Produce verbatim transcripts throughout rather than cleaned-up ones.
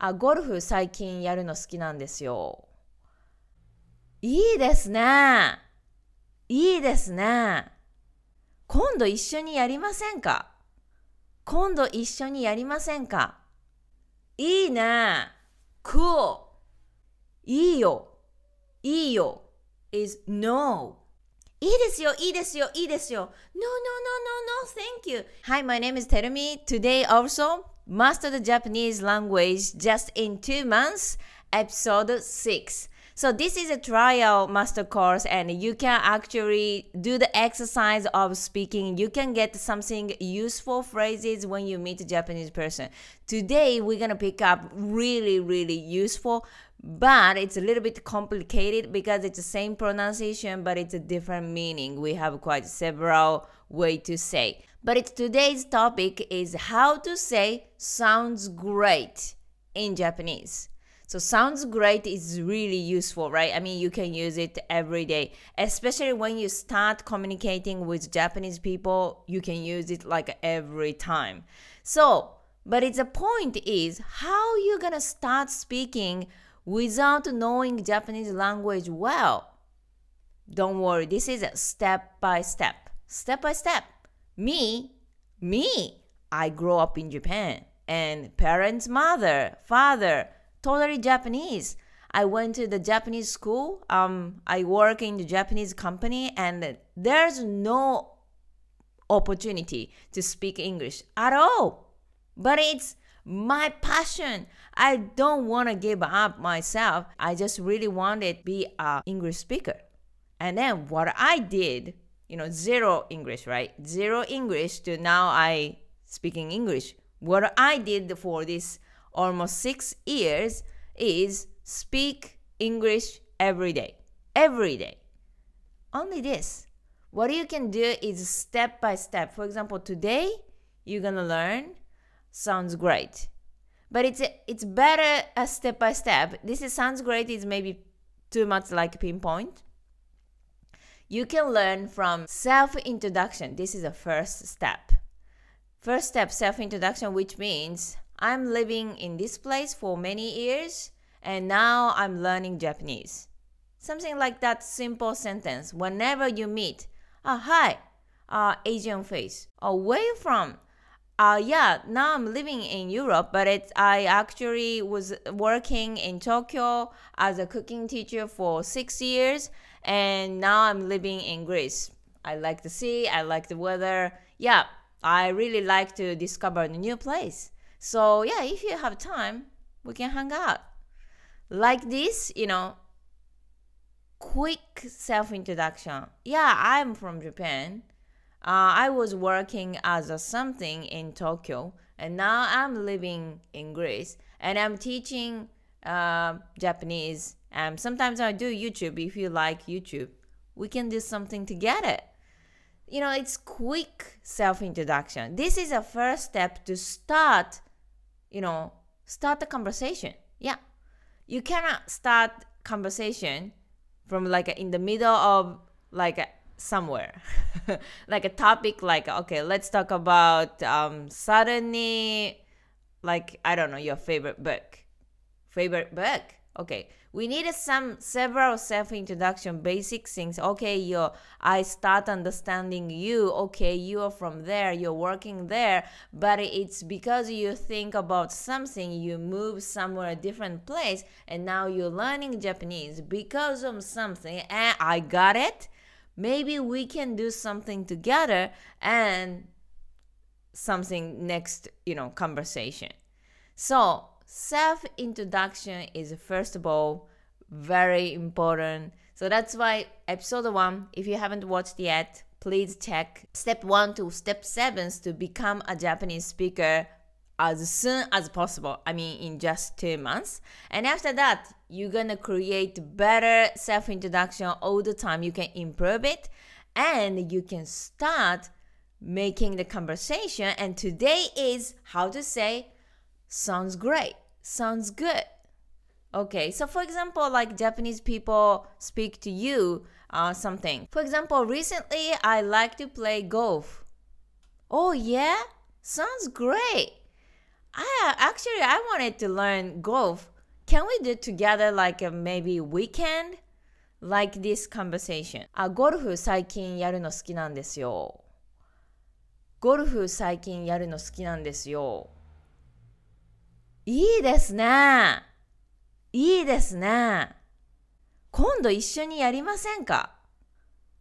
あ、ゴルフ最近やるの好きなんですよ。いいですね。いいですね。今度一緒にやりませんか?今度一緒にやりませんか?いいね。Cool。いいよ。いいよ。is no。いいですよ、いいですよ、いいですよ。No, no, no, no, no, thank you. Hi, my name is Terumi. Today also, Master the Japanese Language Just in two months, episode six. So this is a trial master course and you can actually do the exercise of speaking. You can get something useful phrases when you meet a Japanese person. Today, we're gonna pick up really, really useful but it's a little bit complicated because it's the same pronunciation, but it's a different meaning. We have quite several ways to say. But it's, today's topic is how to say sounds great in Japanese. So sounds great is really useful, right? I mean, you can use it every day, especially when you start communicating with Japanese people, you can use it like every time. So, but it's the point is how you're gonna start speaking without knowing Japanese language well. Don't worry, this is a step by step. Step by step. Me, me, I grew up in Japan and parents, mother, father, totally Japanese. I went to the Japanese school. Um, I work in the Japanese company and there's no opportunity to speak English at all. But it's my passion. I don't want to give up myself. I just really wanted to be an English speaker. And then what I did, you know, zero English, right? Zero English to now I speaking English. What I did for this almost six years is speak English every day. Every day. Only this. What you can do is step by step. For example, today you're going to learn sounds great, but it's it's better a step by step. This is sounds great is maybe too much like pinpoint. You can learn from self-introduction. This is a first step. First step, self-introduction, which means I'm living in this place for many years and now I'm learning Japanese. Something like that simple sentence. Whenever you meet, ah, hi, uh, Asian face, or oh, where you from? Uh, yeah, now I'm living in Europe, but it's, I actually was working in Tokyo as a cooking teacher for six years, and now I'm living in Greece. I like the sea, I like the weather. Yeah, I really like to discover a new place. So yeah, if you have time, we can hang out. Like this, you know, quick self-introduction. Yeah, I'm from Japan. Uh, I was working as a something in Tokyo and now I'm living in Greece and I'm teaching uh, Japanese. Um, sometimes I do YouTube. If you like YouTube, we can do something together. You know, it's quick self-introduction. This is a first step to start, you know, start a conversation. Yeah, you cannot start conversation from like in the middle of like a somewhere like a topic like, okay, let's talk about um suddenly, like, I don't know, your favorite book. Favorite book. Okay, we needed some several self-introduction basic things. Okay, you, I start understanding you. Okay, you are from there, you're working there, but it's because you think about something, you move somewhere a different place and now you're learning Japanese because of something and I got it. Maybe we can do something together and something next, you know, conversation. So self-introduction is first of all very important. So that's why episode one, if you haven't watched yet, please check step one to step seven to become a Japanese speaker as soon as possible. I mean, in just two months. And after that, you're gonna create better self-introduction all the time. You can improve it and you can start making the conversation. And today is how to say sounds great, sounds good. Okay, so for example, like Japanese people speak to you uh, something. For example, recently I like to play golf. Oh yeah, sounds great. I actually I wanted to learn golf. Can we do together like a maybe weekend? Like this conversation. あ、ゴルフ最近やるの好きなんですよ。ゴルフ最近やるの好きなんですよ。いいですね。いいですね。今度一緒にやりませんか?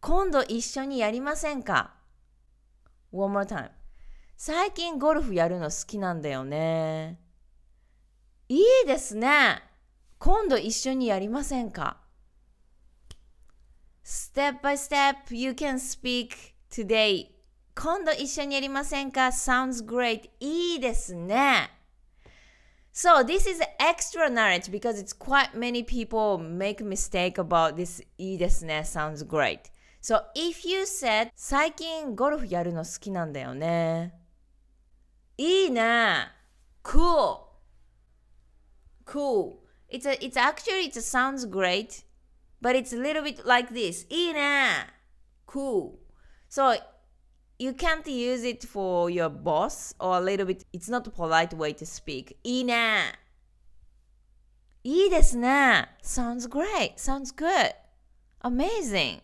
今度一緒にやりませんか? One more time. 最近ゴルフやるの好きなんだよね。いいですね。今度一緒にやりませんか? Step by step, you can speak today. 今度一緒にやりませんか? Sounds great. いいですね。So this is extra knowledge because it's quite many people make mistake about this いいですね sounds great. So if you said 最近ゴルフやるの好きなんだよね。いいね。Cool. Cool. It's a, it's actually it sounds great, but it's a little bit like this. いいね。Cool. So you can't use it for your boss or a little bit. It's not a polite way to speak. いいね。いいですね。Sounds great. Sounds good. Amazing.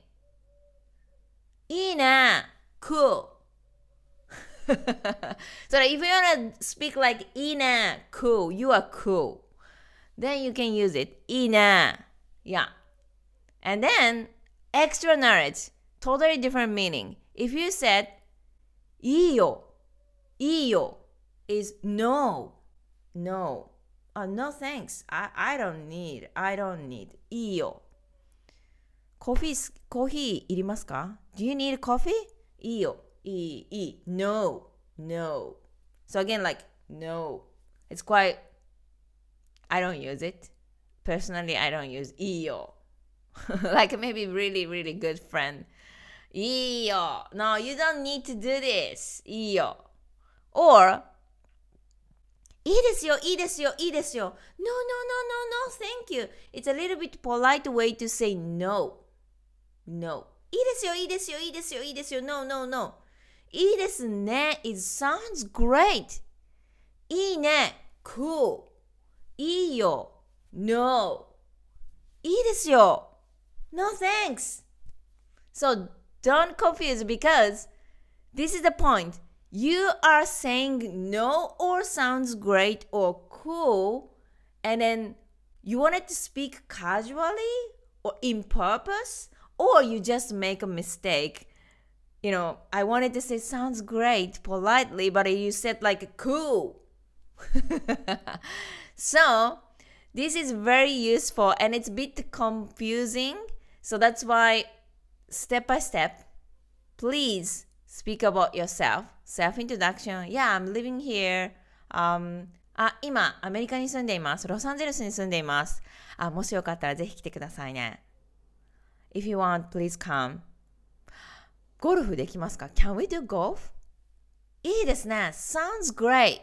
いいね。Cool. So if you wanna speak like いいね cool, you are cool. Then you can use it. いいね。Yeah. And then extra knowledge. Totally different meaning. If you said いいよ、いいよ is no, no, uh, no thanks, I, I don't need, I don't need, いいよ。コーヒー、コーヒーいりますか? Do you need coffee? いいよ、いい、いい、no, no. So again, like, no, it's quite, I don't use it. Personally, I don't use いいよ. Like maybe really, really good friend. いいよ No, you don't need to do this. いいよ Or いいですよ、いいですよ、いいですよ No, no, no, no, no, thank you. It's a little bit polite way to say no. No. いいですよ、いいですよ、いいですよ、いいですよ No, no, no. いいですね It sounds great. いいね Cool. いいよ No. いいですよ No, thanks. So don't confuse because this is the point. You are saying no or sounds great or cool and then you wanted to speak casually or in purpose or you just make a mistake. You know, I wanted to say sounds great politely but you said like cool. So this is very useful and it's a bit confusing. So that's why step by step, please speak about yourself. Self-introduction. Yeah, I'm living here. Um, あ、今、アメリカに住んでいます。ロサンゼルスに住んでいます。あ、もしよかったらぜひ来てくださいね。If you want, please come. ゴルフできますか? Can we do golf? いいですね。Sounds great.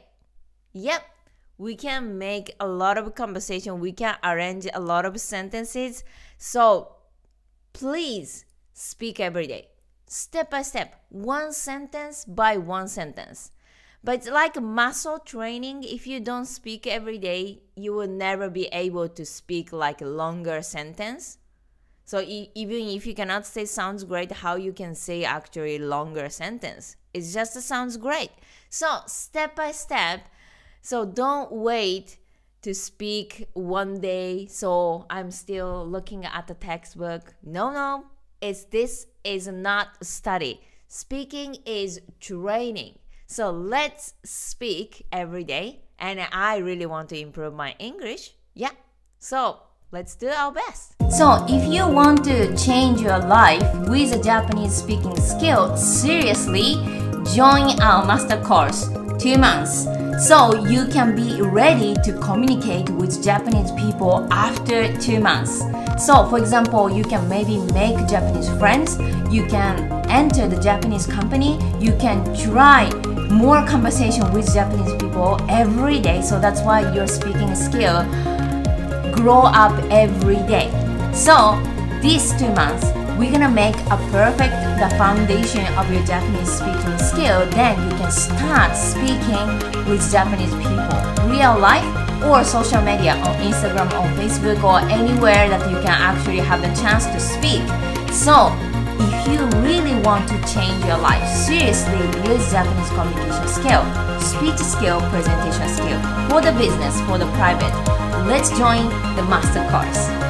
Yep. We can make a lot of conversation. We can arrange a lot of sentences. So, please, speak every day. Step by step. One sentence by one sentence. But it's like muscle training. If you don't speak every day, you will never be able to speak like a longer sentence. So e even if you cannot say sounds great, how you can say actually longer sentence? It's just a sounds great. So step by step. So don't wait to speak one day. So I'm still looking at the textbook. No, no. Is this is not study. Speaking is training. So let's speak every day. And I really want to improve my English. Yeah. So let's do our best. So if you want to change your life with a Japanese speaking skill, seriously, join our master course. Two months. So you can be ready to communicate with Japanese people after two months. So for example, you can maybe make Japanese friends, you can enter the Japanese company, you can try more conversation with Japanese people every day. So that's why your speaking skill grow up every day. So these two months, We're gonna make a perfect the foundation of your Japanese speaking skill. Then you can start speaking with Japanese people, real life or social media, on Instagram, on Facebook, or anywhere that you can actually have the chance to speak. So if you really want to change your life, seriously use Japanese communication skill, speech skill, presentation skill for the business, for the private. Let's join the master course.